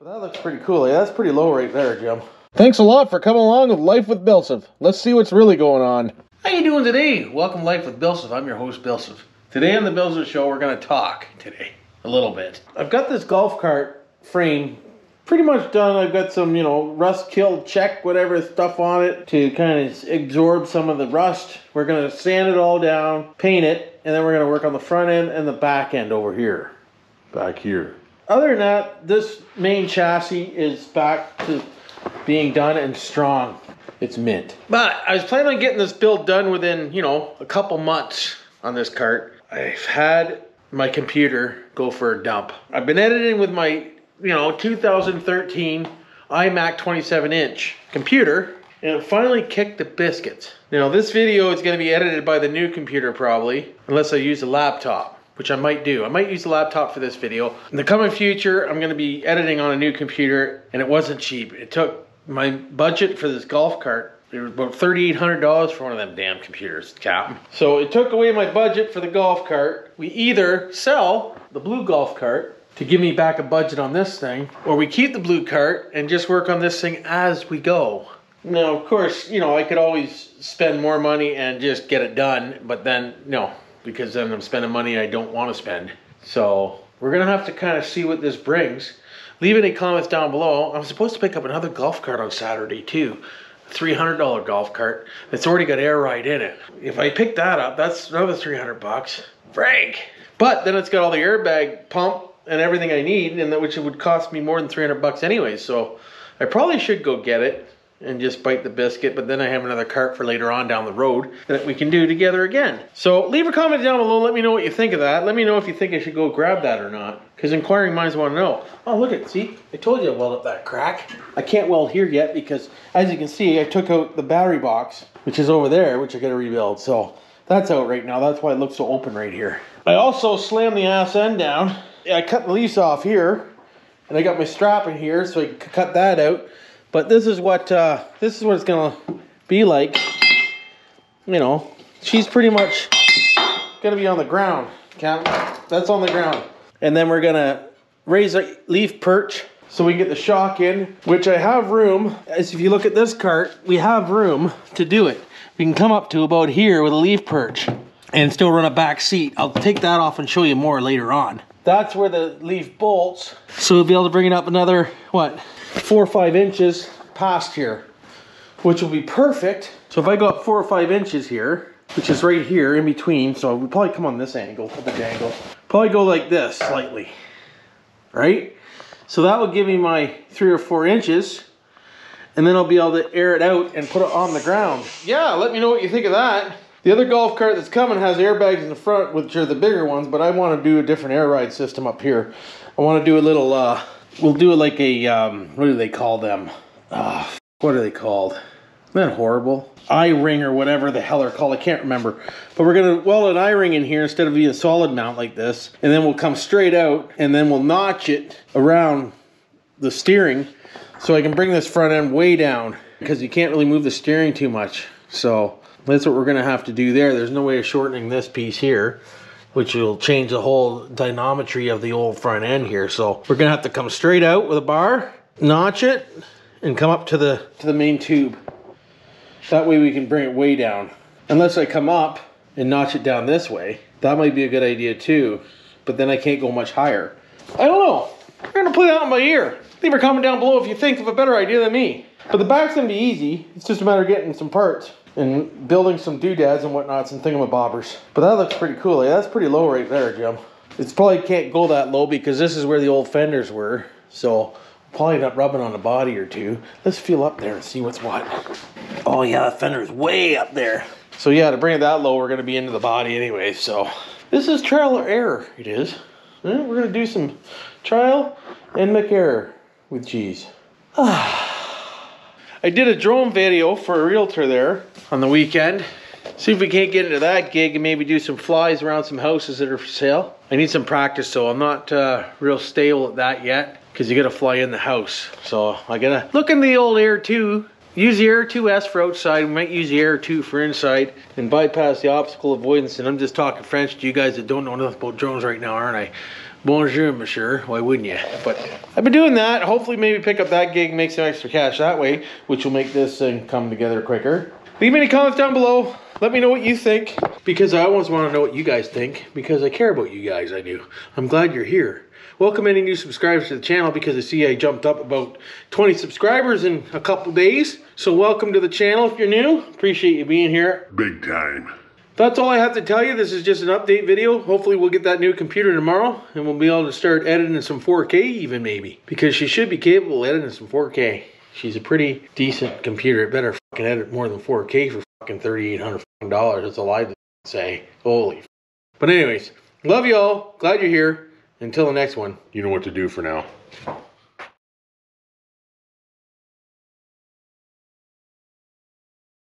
But that looks pretty cool. Yeah, that's pretty low right there, Jim. Thanks a lot for coming along with Life with BillSiff. Let's see what's really going on. How you doing today? Welcome to Life with BillSiff. I'm your host, BillSiff. Today on the BillSiff Show, we're going to talk today a little bit. I've got this golf cart frame pretty much done. I've got some, you know, rust kill check, whatever stuff on it to kind of absorb some of the rust. We're going to sand it all down, paint it, and then we're going to work on the front end and the back end over here. Back here. Other than that, this main chassis is back to being done and strong. It's mint. But I was planning on getting this build done within, you know, a couple months on this cart. I've had my computer go for a dump. I've been editing with my, you know, 2013 iMac 27-inch computer, and it finally kicked the biscuits. Now, this video is going to be edited by the new computer probably, unless I use a laptop, which I might do. I might use a laptop for this video. In the coming future, I'm going to be editing on a new computer, and it wasn't cheap. It took my budget for this golf cart. It was about $3,800 for one of them damn computers, Cap. So it took away my budget for the golf cart. We either sell the blue golf cart to give me back a budget on this thing, or we keep the blue cart and just work on this thing as we go. Now, of course, you know, I could always spend more money and just get it done, but then, no, because then I'm spending money I don't want to spend. So we're gonna have to kind of see what this brings. Leave any comments down below. I'm supposed to pick up another golf cart on Saturday too. $300 golf cart that's already got air ride in it. If I pick that up, that's another 300 bucks. Frank! But then it's got all the airbag pump and everything I need, and that which it would cost me more than 300 bucks anyway, so I probably should go get it and just bite the biscuit, but then I have another cart for later on down the road that we can do together again. So leave a comment down below, let me know what you think of that. Let me know if you think I should go grab that or not, because inquiring minds want to know. Oh, look at, see, I told you I welded up that crack. I can't weld here yet because, as you can see, I took out the battery box, which is over there, which I gotta rebuild, so that's out right now. That's why it looks so open right here. I also slammed the ass end down. I cut the leaves off here, and I got my strap in here, so I can cut that out. But this is what it's gonna be like. You know, she's pretty much gonna be on the ground. Count. That's on the ground. And then we're gonna raise a leaf perch so we can get the shock in, which I have room. As if you look at this cart, we have room to do it. We can come up to about here with a leaf perch and still run a back seat. I'll take that off and show you more later on. That's where the leaf bolts. So we'll be able to bring it up another, what, 4 or 5 inches past here, which will be perfect. So if I go up 4 or 5 inches here, which is right here in between, so we'll probably come on this angle, at the angle. Probably go like this slightly, right? So that will give me my 3 or 4 inches, and then I'll be able to air it out and put it on the ground. Yeah, let me know what you think of that. The other golf cart that's coming has airbags in the front, which are the bigger ones, but I want to do a different air ride system up here. I want to do a little, we'll do like a, what do they call them? What are they called? Isn't that horrible? I-ring or whatever the hell they're called, I can't remember. But we're going to weld an I-ring in here instead of being a solid mount like this, and then we'll come straight out, and then we'll notch it around the steering so I can bring this front end way down, because you can't really move the steering too much, so that's what we're going to have to do there. There's no way of shortening this piece here, which will change the whole dynamometry of the old front end here. So we're going to have to come straight out with a bar, notch it, and come up to the main tube. That way we can bring it way down. Unless I come up and notch it down this way. That might be a good idea too, but then I can't go much higher. I don't know. We're going to play that in my ear. Leave a comment down below if you think of a better idea than me. But the back's going to be easy. It's just a matter of getting some parts and building some doodads and whatnots and thingamabobbers. But that looks pretty cool. Yeah, that's pretty low right there, Jim. It's probably can't go that low because this is where the old fenders were. So probably not rubbing on a body or two. Let's feel up there and see what's what. Oh yeah, the fender's way up there. So yeah, to bring it that low, we're gonna be into the body anyway. So this is trial or error, it is. We're gonna do some trial and make error with G's. I did a drone video for a realtor there on the weekend. See if we can't get into that gig and maybe do some flies around some houses that are for sale. I need some practice, so I'm not real stable at that yet, because you gotta fly in the house. So I gotta look in the old Air 2, use the Air 2S for outside, we might use the Air 2 for inside, and bypass the obstacle avoidance. And I'm just talking French to you guys that don't know enough about drones right now, aren't I? Bonjour, monsieur. Why wouldn't you? But I've been doing that. Hopefully maybe pick up that gig, make some extra cash that way, which will make this thing come together quicker. Leave me any comments down below. Let me know what you think, because I always want to know what you guys think, because I care about you guys, I do. I'm glad you're here. Welcome any new subscribers to the channel, because I see I jumped up about 20 subscribers in a couple days. So welcome to the channel if you're new. Appreciate you being here. Big time. That's all I have to tell you. This is just an update video. Hopefully we'll get that new computer tomorrow and we'll be able to start editing some 4K even maybe, because she should be capable of editing some 4K. She's a pretty decent computer. It better fucking edit more than 4K for fucking $3,800 fucking dollars. That's a lie to say. Holy. But anyways, love y'all. Glad you're here. Until the next one, you know what to do for now.